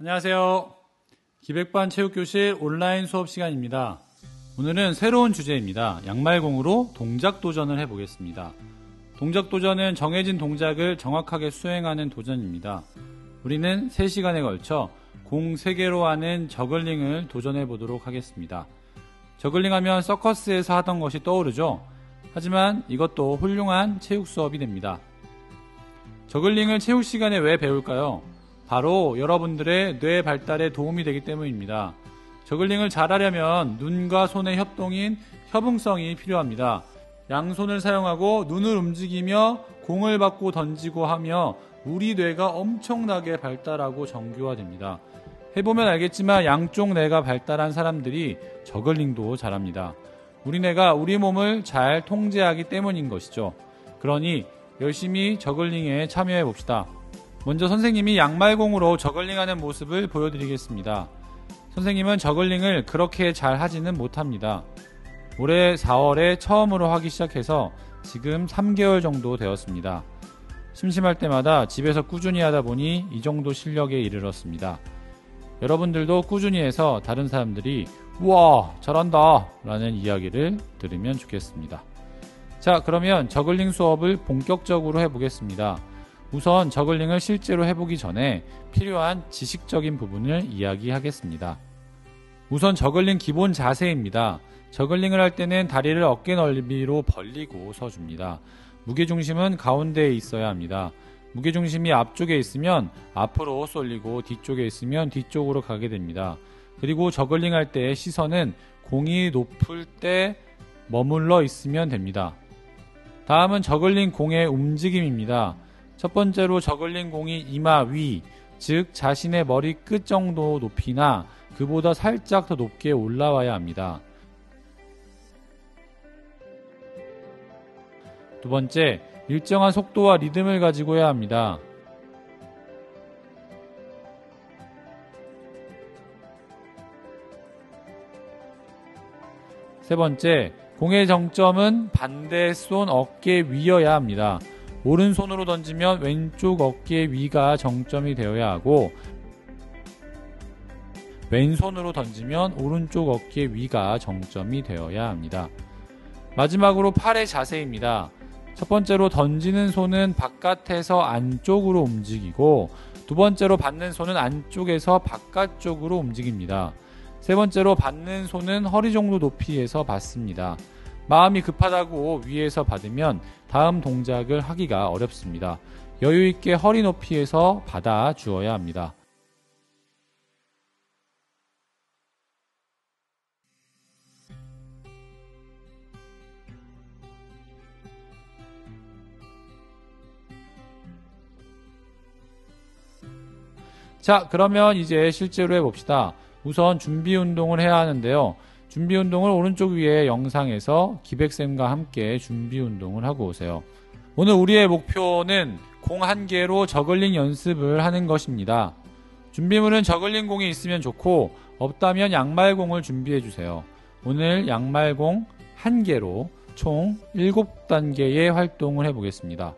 안녕하세요. 기백반체육교실 온라인 수업 시간입니다. 오늘은 새로운 주제입니다. 양말공으로 동작 도전을 해보겠습니다. 동작 도전은 정해진 동작을 정확하게 수행하는 도전입니다. 우리는 3시간에 걸쳐 공 3개로 하는 저글링을 도전해보도록 하겠습니다. 저글링하면 서커스에서 하던 것이 떠오르죠. 하지만 이것도 훌륭한 체육 수업이 됩니다. 저글링을 체육 시간에 왜 배울까요? 바로 여러분들의 뇌 발달에 도움이 되기 때문입니다. 저글링을 잘하려면 눈과 손의 협동인 협응성이 필요합니다. 양손을 사용하고 눈을 움직이며 공을 받고 던지고 하며 우리 뇌가 엄청나게 발달하고 정교화됩니다. 해보면 알겠지만 양쪽 뇌가 발달한 사람들이 저글링도 잘합니다. 우리 뇌가 우리 몸을 잘 통제하기 때문인 것이죠. 그러니 열심히 저글링에 참여해 봅시다. 먼저 선생님이 양말공으로 저글링하는 모습을 보여드리겠습니다. 선생님은 저글링을 그렇게 잘 하지는 못합니다. 올해 4월에 처음으로 하기 시작해서 지금 3개월 정도 되었습니다. 심심할 때마다 집에서 꾸준히 하다 보니 이 정도 실력에 이르렀습니다. 여러분들도 꾸준히 해서 다른 사람들이 우와 잘한다 라는 이야기를 들으면 좋겠습니다. 자, 그러면 저글링 수업을 본격적으로 해보겠습니다. 우선 저글링을 실제로 해보기 전에 필요한 지식적인 부분을 이야기하겠습니다. 우선 저글링 기본 자세입니다. 저글링을 할 때는 다리를 어깨 넓이로 벌리고 서줍니다. 무게중심은 가운데에 있어야 합니다. 무게중심이 앞쪽에 있으면 앞으로 쏠리고 뒤쪽에 있으면 뒤쪽으로 가게 됩니다. 그리고 저글링 할 때의 시선은 공이 높을 때 머물러 있으면 됩니다. 다음은 저글링 공의 움직임입니다. 첫 번째로 저글링 공이 이마 위, 즉 자신의 머리 끝 정도 높이나 그보다 살짝 더 높게 올라와야 합니다. 두 번째, 일정한 속도와 리듬을 가지고 해야 합니다. 세 번째, 공의 정점은 반대 손 어깨 위여야 합니다. 오른손으로 던지면 왼쪽 어깨 위가 정점이 되어야 하고 왼손으로 던지면 오른쪽 어깨 위가 정점이 되어야 합니다. 마지막으로 팔의 자세입니다. 첫 번째로 던지는 손은 바깥에서 안쪽으로 움직이고 두 번째로 받는 손은 안쪽에서 바깥쪽으로 움직입니다. 세 번째로 받는 손은 허리 정도 높이에서 받습니다. 마음이 급하다고 위에서 받으면 다음 동작을 하기가 어렵습니다. 여유있게 허리 높이에서 받아 주어야 합니다. 자, 그러면 이제 실제로 해봅시다. 우선 준비 운동을 해야 하는데요. 준비 운동을 오른쪽 위에 영상에서 기백쌤과 함께 준비 운동을 하고 오세요. 오늘 우리의 목표는 공 1개로 저글링 연습을 하는 것입니다. 준비물은 저글링 공이 있으면 좋고 없다면 양말공을 준비해 주세요. 오늘 양말공 1개로 총 7단계의 활동을 해보겠습니다.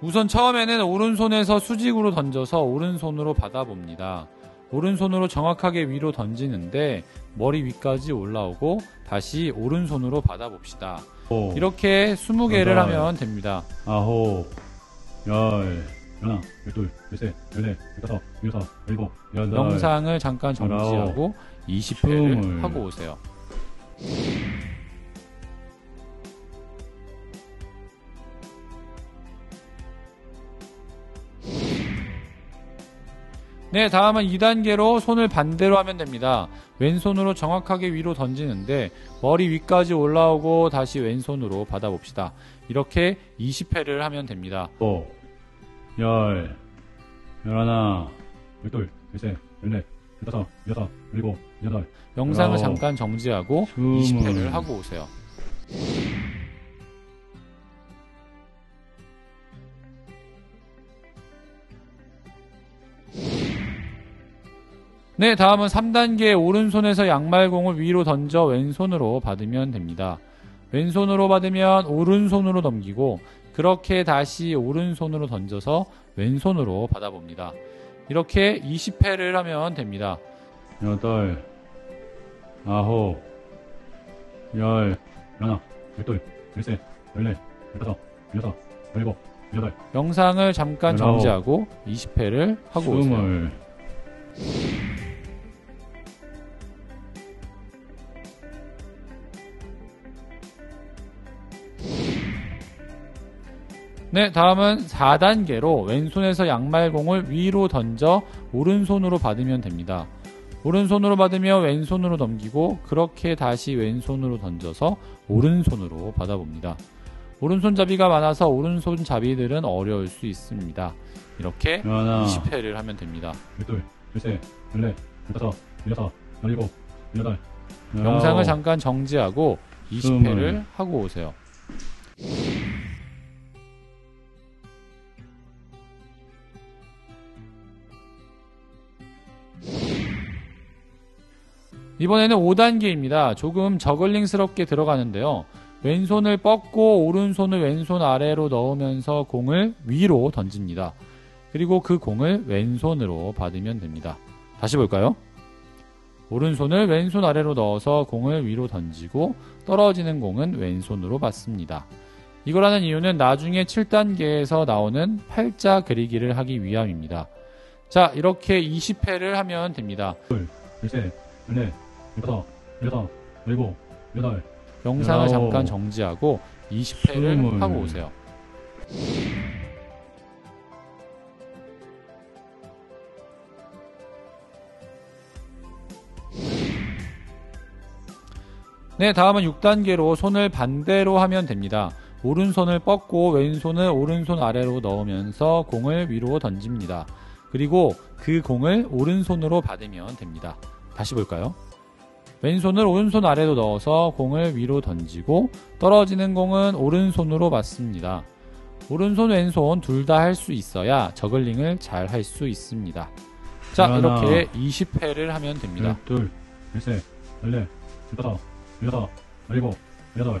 우선 처음에는 오른손에서 수직으로 던져서 오른손으로 받아봅니다. 오른손으로 정확하게 위로 던지는데 머리 위까지 올라오고 다시 오른손으로 받아봅시다. 이렇게 20개를 하면 됩니다. 9, 10, 11, 12, 13, 14, 15, 16, 17, 18, 19, 20. 영상을 잠깐 정지하고 20회를 하고 오세요. 네, 다음은 2단계로 손을 반대로 하면 됩니다. 왼손으로 정확하게 위로 던지는데 머리 위까지 올라오고 다시 왼손으로 받아봅시다. 이렇게 20회를 하면 됩니다. 10, 11, 12, 13, 14, 15, 16, 17, 18. 영상을 잠깐 정지하고 20회를 하고 오세요. 네, 다음은 3단계 오른손에서 양말공을 위로 던져 왼손으로 받으면 됩니다. 왼손으로 받으면 오른손으로 넘기고 그렇게 다시 오른손으로 던져서 왼손으로 받아봅니다. 이렇게 20회를 하면 됩니다. 8, 9, 10, 11, 12, 13, 14, 15, 16, 18. 영상을 잠깐 19, 정지하고 20회를 하고 20. 오세요. 네, 다음은 4단계로 왼손에서 양말공을 위로 던져 오른손으로 받으면 됩니다. 오른손으로 받으며 왼손으로 넘기고 그렇게 다시 왼손으로 던져서 오른손으로 받아봅니다. 오른손잡이가 많아서 오른손잡이들은 어려울 수 있습니다. 이렇게 20회를 하면 됩니다. 12, 13, 14, 15, 16, 18. 영상을 잠깐 정지하고 20회를 하고 오세요. 이번에는 5단계입니다. 조금 저글링스럽게 들어가는데요. 왼손을 뻗고 오른손을 왼손 아래로 넣으면서 공을 위로 던집니다. 그리고 그 공을 왼손으로 받으면 됩니다. 다시 볼까요? 오른손을 왼손 아래로 넣어서 공을 위로 던지고 떨어지는 공은 왼손으로 받습니다. 이걸 하는 이유는 나중에 7단계에서 나오는 팔자 그리기를 하기 위함입니다. 자, 이렇게 20회를 하면 됩니다. 영상을 잠깐 정지하고 20회를 하고 오세요. 네, 다음은 6단계로 손을 반대로 하면 됩니다. 오른손을 뻗고 왼손을 오른손 아래로 넣으면서 공을 위로 던집니다. 그리고 그 공을 오른손으로 받으면 됩니다. 다시 볼까요? 왼손을 오른손 아래로 넣어서 공을 위로 던지고 떨어지는 공은 오른손으로 받습니다. 오른손 왼손 둘 다 할 수 있어야 저글링을 잘 할 수 있습니다. 자, 이렇게 20회를 하면 됩니다. 12, 13, 14, 15, 16, 18.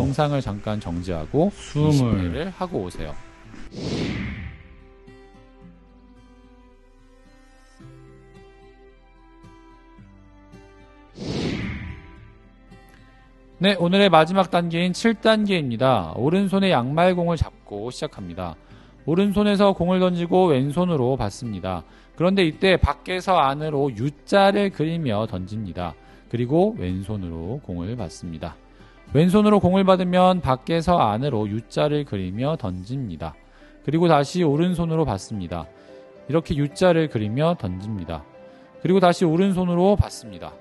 영상을 잠깐 정지하고 20회를 하고 오세요. 네, 오늘의 마지막 단계인 7단계입니다. 오른손에 양말공을 잡고 시작합니다. 오른손에서 공을 던지고 왼손으로 받습니다. 그런데 이때 밖에서 안으로 U자를 그리며 던집니다. 그리고 왼손으로 공을 받습니다. 왼손으로 공을 받으면 밖에서 안으로 U자를 그리며 던집니다. 그리고 다시 오른손으로 받습니다. 이렇게 U자를 그리며 던집니다. 그리고 다시 오른손으로 받습니다.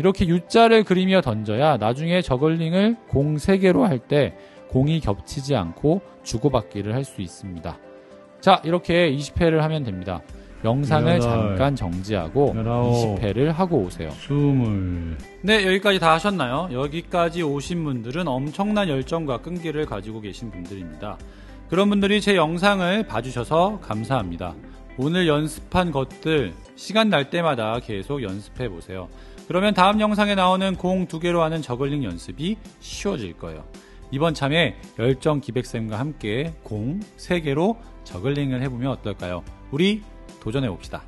이렇게 U자를 그리며 던져야 나중에 저글링을 공 3개로 할 때 공이 겹치지 않고 주고받기를 할 수 있습니다. 자, 이렇게 20회를 하면 됩니다. 영상을 18, 잠깐 정지하고 19, 20회를 하고 오세요. 20. 네, 여기까지 다 하셨나요? 여기까지 오신 분들은 엄청난 열정과 끈기를 가지고 계신 분들입니다. 그런 분들이 제 영상을 봐주셔서 감사합니다. 오늘 연습한 것들 시간 날 때마다 계속 연습해 보세요. 그러면 다음 영상에 나오는 공 2개로 하는 저글링 연습이 쉬워질 거예요. 이번 참에 열정 기백쌤과 함께 공 3개로 저글링을 해보면 어떨까요? 우리 도전해봅시다.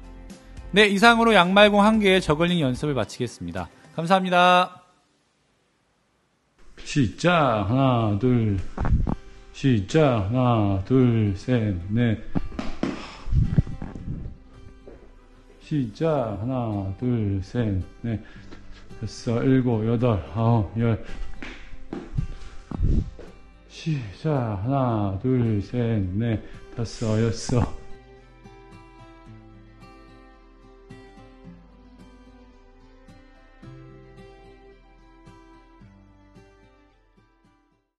네, 이상으로 양말공 1개의 저글링 연습을 마치겠습니다. 감사합니다. 시작! 하나, 둘, 시작! 하나, 둘, 셋, 넷. 시작! 하나, 둘, 셋, 넷, 다섯, 일곱, 여덟, 아홉, 열. 시작! 하나, 둘, 셋, 넷, 다섯, 여섯.